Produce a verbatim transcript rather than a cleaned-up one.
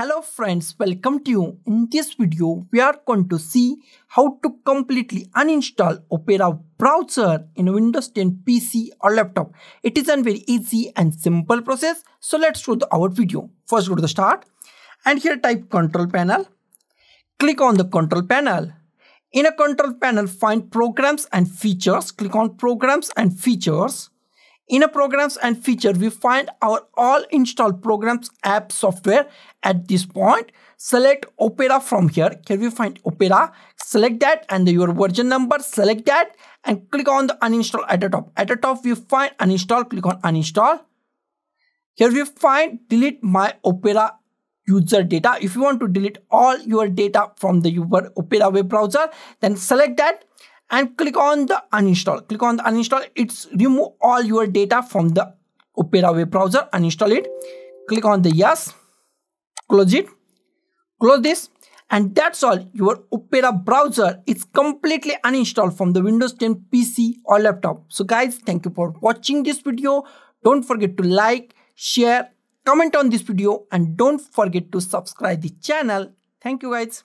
Hello friends, welcome to you. In this video, we are going to see how to completely uninstall Opera browser in Windows ten P C or laptop. It is a very easy and simple process. So let's go to our video. First go to the start and here type control panel. Click on the control panel. In a control panel, find programs and features. Click on programs and features. In a programs and feature, we find our all installed programs, app, software. At this point, select Opera from here. Here we find Opera, select that and your version number, select that and click on the uninstall at the top. At the top, we find uninstall, click on uninstall. Here we find delete my Opera user data. If you want to delete all your data from the your Opera web browser, then select that and click on the uninstall. Click on the uninstall. It's remove all your data from the Opera web browser. Uninstall it. Click on the yes. Close it. Close this. And that's all. Your Opera browser is completely uninstalled from the Windows ten P C or laptop. So guys, thank you for watching this video. Don't forget to like, share, comment on this video, and don't forget to subscribe the channel. Thank you guys.